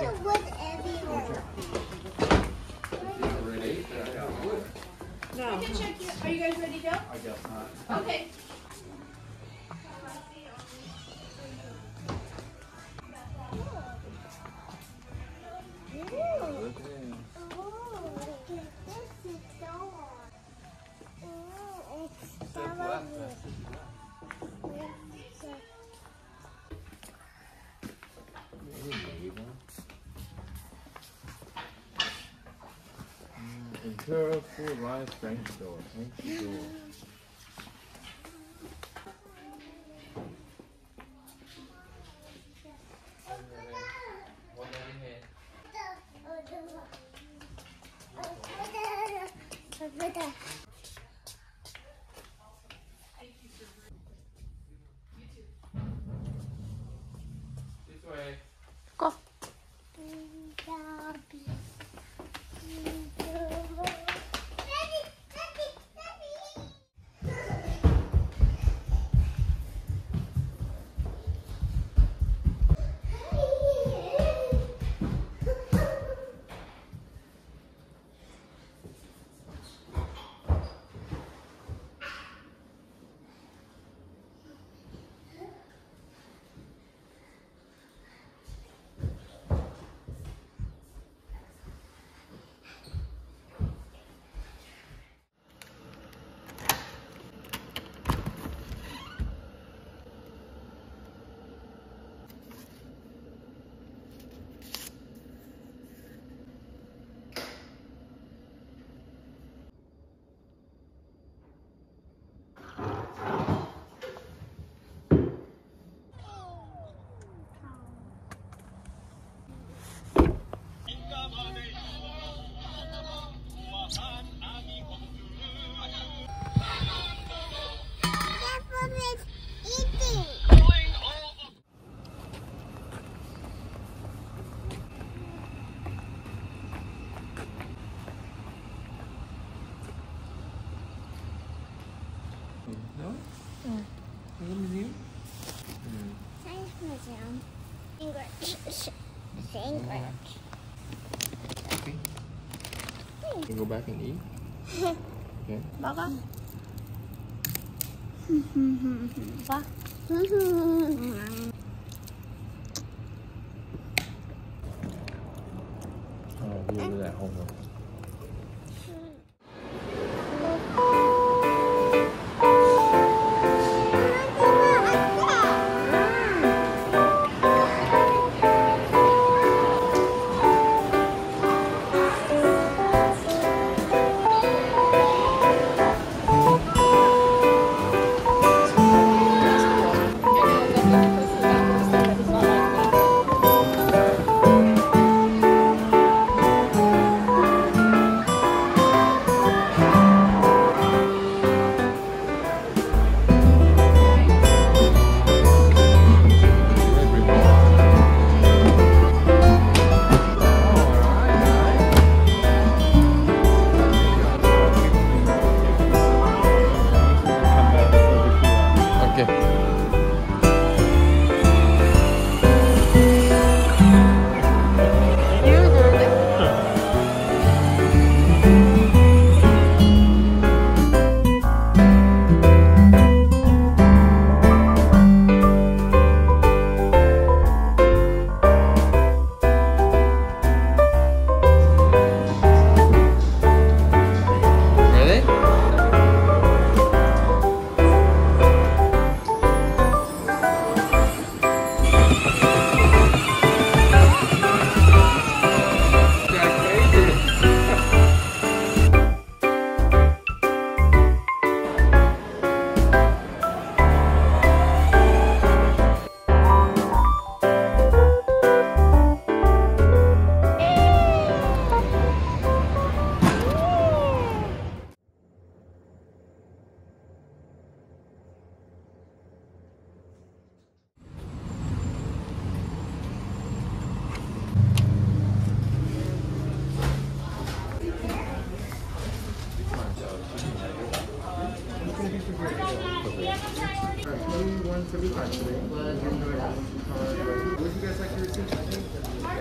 There's wood everywhere. Ready? No. I can check you. Are you guys ready to go? I guess not. Okay. Careful, live French door. French door. This way. Go. Okay. You can go back and eat. Okay. Baba. Baba. Oh, we'll do that homework.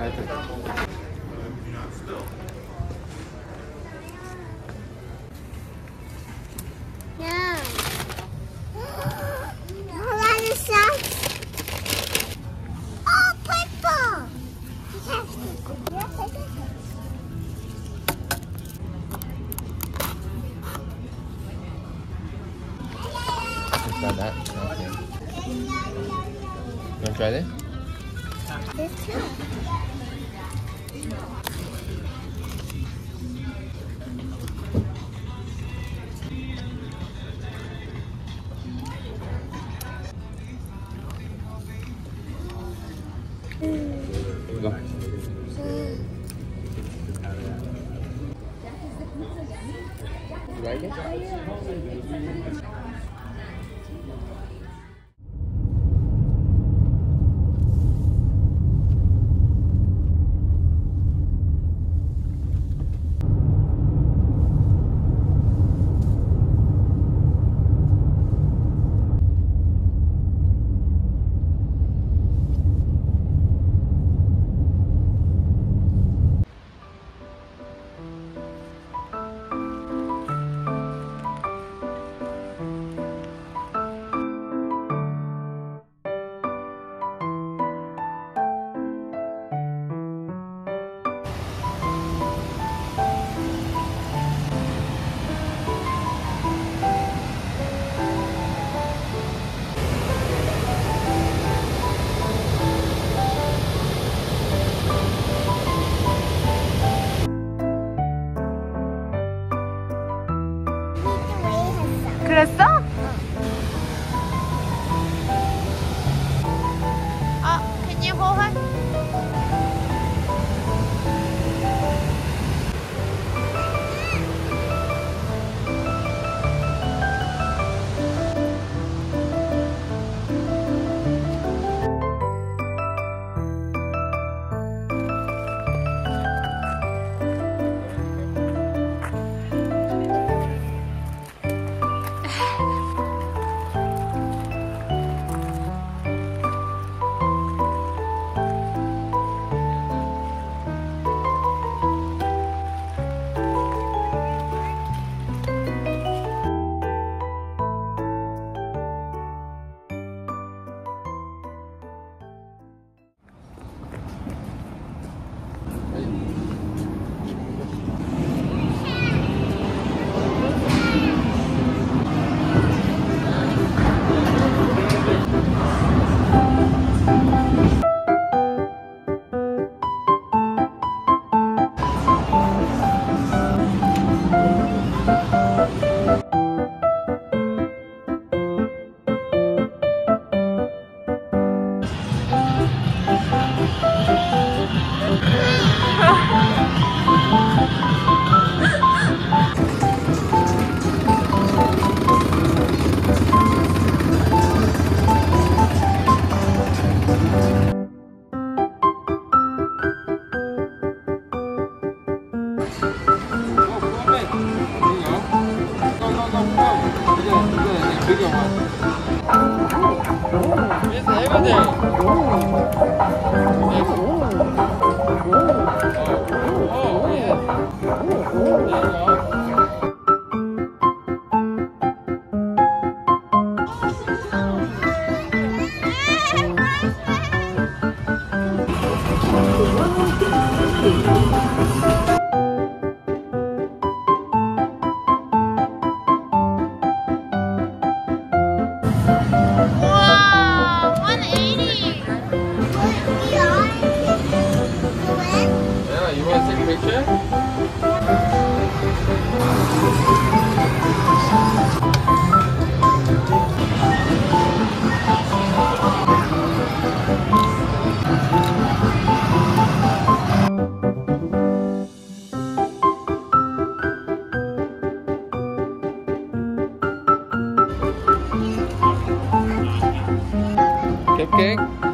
I think. Do not spill. No. No, that is sauce. Oh, purple. Just try that. Okay. You want to try this? This too. Go. You like it? 그랬어? 아, can you hold hand? Cupcake.